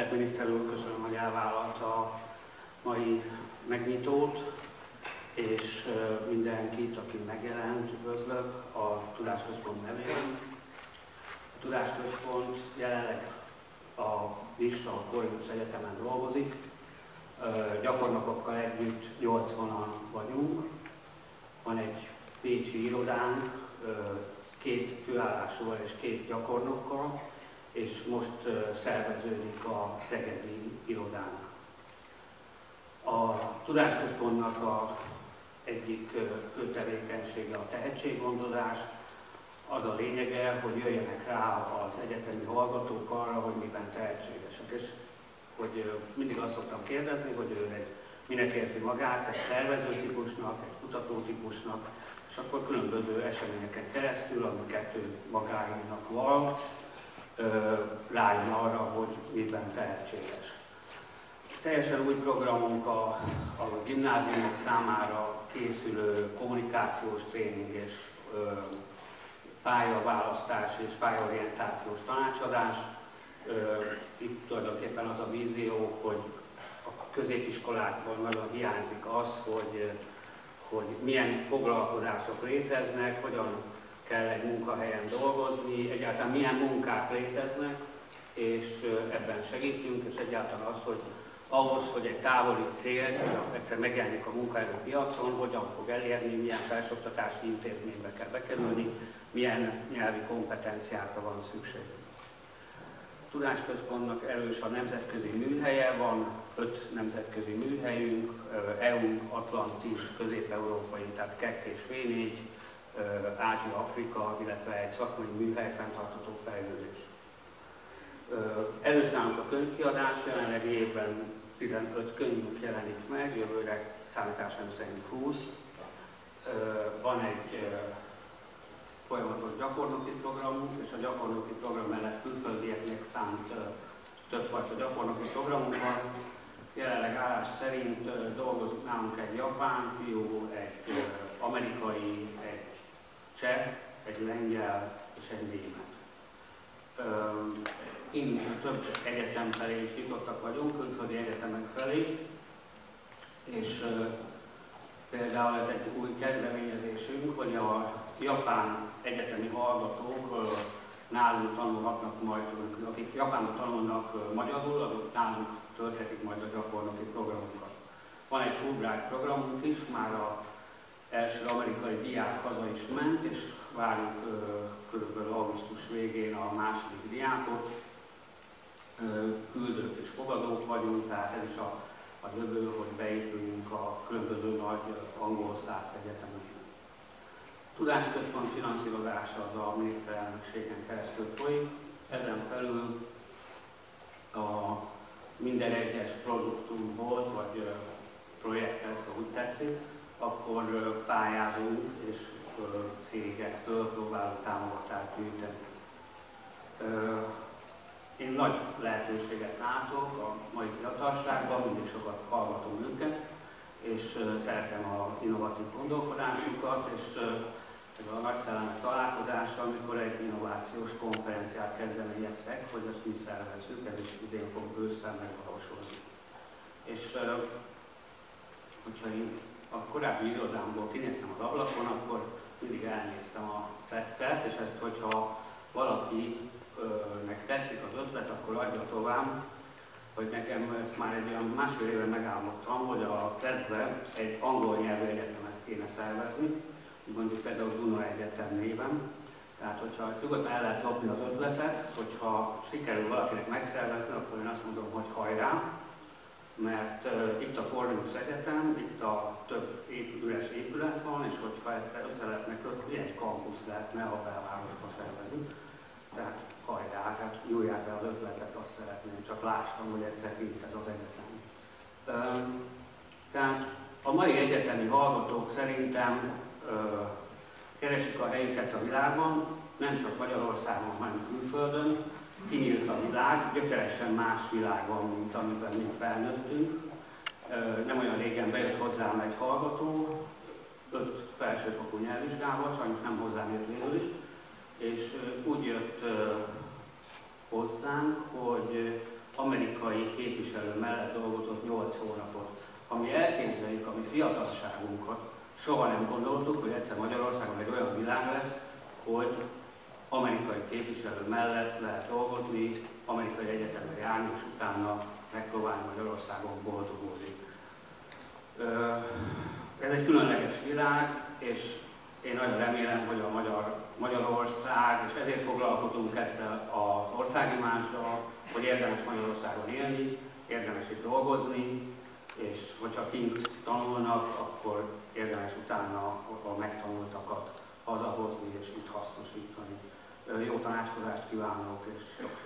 Tisztelt miniszter úr, köszönöm, hogy elvállalta a mai megnyitót, és mindenkit, aki megjelent, üdvözlök a Tudásközpont nevében. A Tudásközpont jelenleg a Golnuss Egyetemen dolgozik, gyakornokokkal együtt 80-an vagyunk, van egy pécsi irodánk, 2 főállásúval és 2 gyakornokkal, és most szerveződik a szegedi irodánk. A Tudásközpontnak egyik fő tevékenysége a tehetséggondozás. Az a lényege, hogy jöjjenek rá az egyetemi hallgatók arra, hogy miben tehetségesek. És hogy mindig azt szoktam kérdezni, hogy ő minek érzi magát, egy szervezőtípusnak, egy kutatótípusnak, és akkor különböző eseményeken keresztül, amiket ő magáinak van, rájön arra, hogy miben tehetséges. Teljesen új programunk a gimnáziumok számára készülő kommunikációs tréning és pályaválasztás és pályaorientációs tanácsadás. Itt tulajdonképpen az a vízió, hogy a középiskolákban nagyon hiányzik az, hogy milyen foglalkozások léteznek, hogyan kell egy munkahelyen dolgozni, egyáltalán milyen munkák léteznek, és ebben segítünk, és egyáltalán az, hogy ahhoz, hogy egy távoli cél egyszer megjelenik a munkaerőpiacon, hogyan fog elérni, milyen felsőoktatási intézménybe kell bekerülni, milyen nyelvi kompetenciákra van szükség. A Tudásközpontnak erős a nemzetközi műhelye, van 5 nemzetközi műhelyünk, EU, Atlantis, közép-európai, tehát KECT és V4, Ázsia, Afrika, illetve egy szakmai műhely, fenntartható fejlődés. Erős nálunk a könyvkiadás, jelenlegi évben 15 könyvünk jelenik meg, jövőre számításom szerint 20. Van egy folyamatos gyakornoki programunk, és a gyakornoki program mellett külföldieknek szánt többfajta gyakornoki programunk van. Jelenleg állás szerint dolgozik nálunk egy japán fiú, egy amerikai, egy cseh, egy lengyel és egy német. Innen több egyetem felé is nyitottak vagyunk, külföldi egyetemek felé, és például ez egy új kezdeményezésünk, hogy a japán egyetemi hallgatók nálunk tanulhatnak majd, akik Japánban tanulnak magyarul, azok nálunk tölthetik majd a gyakornoki programokat. Van egy Fulbright programunk is, már az első amerikai diák haza is ment, és várjuk kb. Augusztus végén a második diákot. Küldők és fogadók vagyunk, tehát ez is a jövő, hogy beépüljünk a különböző nagy angol száz egyetemekre. A Tudásközpont finanszírozása az a miniszterelnökségen keresztül folyik, ezen felül a minden egyes produktumhoz vagy projekthez, ha úgy tetszik, akkor pályázunk és cégektől próbálunk támogatást gyűjteni. Én nagy lehetőséget látok a mai fiatalságban, mindig sokat hallgatom őket, és szeretem az innovatív gondolkodásukat, és ez a nagy szellemek találkozása, amikor egy innovációs konferenciát kezdeményeztek, hogy ezt mi szervezzük, ez is idén fog ősszel megvalósulni. És hogyha én a korábbi irodámból kinéztem az ablakon, akkor mindig elnéztem a CED-et, és ezt, hogyha valakinek tetszik az ötlet, akkor adja tovább, hogy nekem ezt már egy olyan másfél éve megálmodtam, hogy a CED-ben egy angol nyelvű egyetemet kéne szervezni, mondjuk például Duna Egyetem néven. Tehát, hogyha nyugodtan el lehet lopni az ötletet, hogyha sikerül valakinek megszervezni, akkor én azt mondom, hogy hajrá, mert itt a Fordius Egyetem, itt a több üres épület van, és hogyha ezt össze lehetne kötni, egy kampusz lehetne a belvárosba szervezni. Tehát hajrá, tehát nyújják el az ötletet, azt szeretném, csak lássam, hogy egyszer itt ez az egyetem. Tehát a mai egyetemi hallgatók szerintem keresik a helyüket a világban, nem csak Magyarországon, hanem külföldön. Kinyílt a világ, gyökeresen más világ van, mint amiben mi felnőttünk. Nem olyan régen bejött hozzám egy hallgató, 5 felsőfokú nyelvvizsgával, sajnos nem hozzám jött végül is, és úgy jött hozzánk, hogy amerikai képviselő mellett dolgozott 8 hónapot. Ha mi elképzeljük a mi fiatalságunkat, soha nem gondoltuk, hogy egyszer Magyarországon egy olyan világ lesz, hogy amerikai képviselő mellett lehet dolgozni, amerikai egyetemre járni, és utána megpróbálni Magyarországon boldogulni. Ez egy különleges világ, és én nagyon remélem, hogy a Magyarország, és ezért foglalkozunk ezzel az országimással, hogy érdemes Magyarországon élni, érdemes itt dolgozni, és hogyha kint tanulnak, akkor érdemes utána a megtanultakat hazahozni és itt hasznosítani. Jó tanácskozást kívánok, és sok